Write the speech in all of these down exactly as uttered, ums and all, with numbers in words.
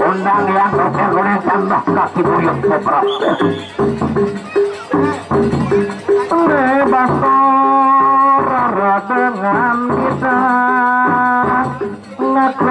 Undang yang tambah kaki buyut dengan kita laku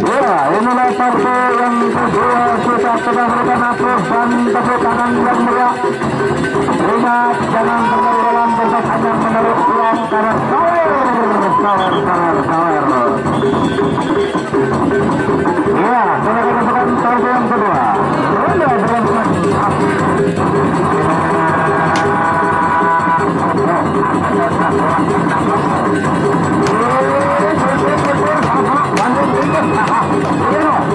ya, inilah partai yang kedua kita sedang berkenaan dan kebetulan yang meriah. Ingat jangan terlalu dalam berkesan yang menurut uang karena sawer, sawer, sawer, sawer. Ya, sudah kebetulan partai yang kedua. Sudah berkesan. Ronde yang keempat atau ronde yang terakhir,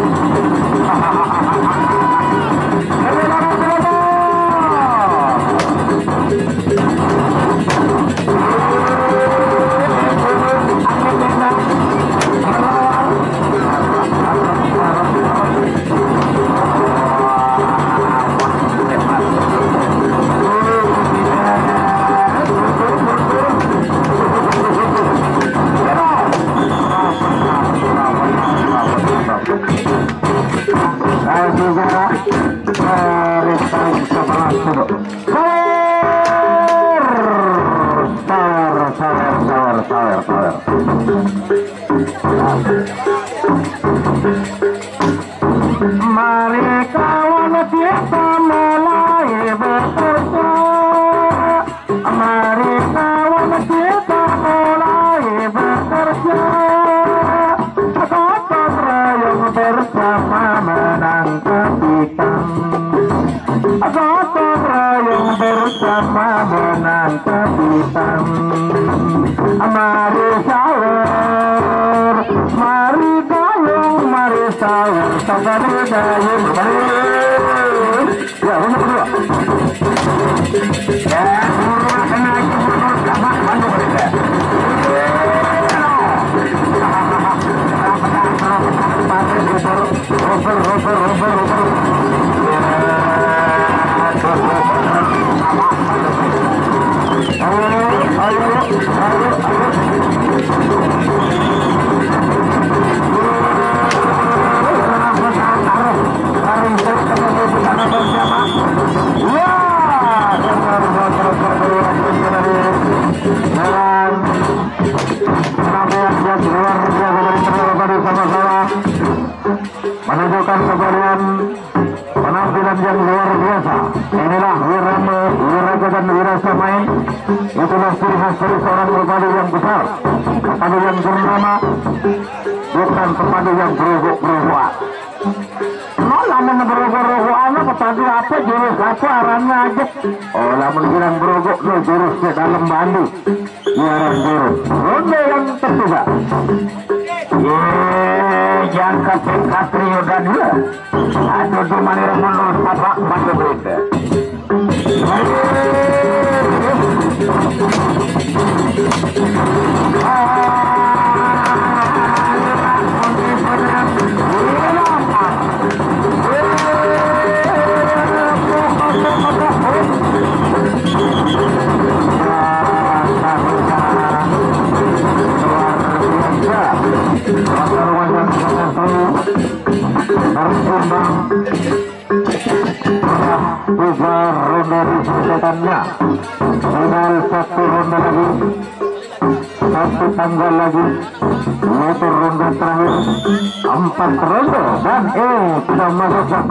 ronde yang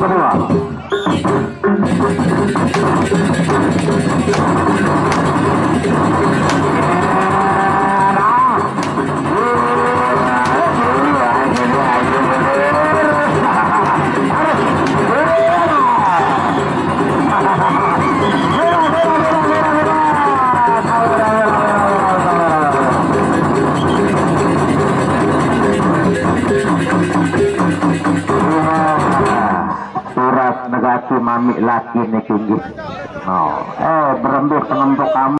kedua. negasi mami laki niki. Oh, eh berembuk berembuk kamu.